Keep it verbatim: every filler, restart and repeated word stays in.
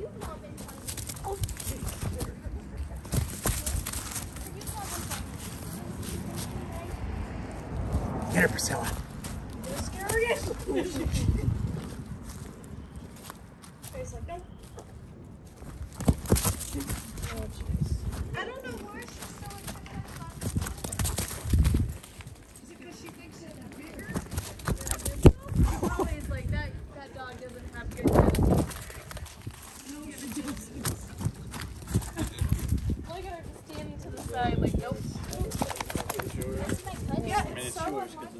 Get her, Priscilla. You're scariest. He's like, nope. Oh, jeez. I don't know why she's so excited. Is it because she thinks it's bigger? It's always like that. That dog doesn't have good attitude. No, she doesn't. I like how they're just standing to the side, like, nope. Yeah, it's so much.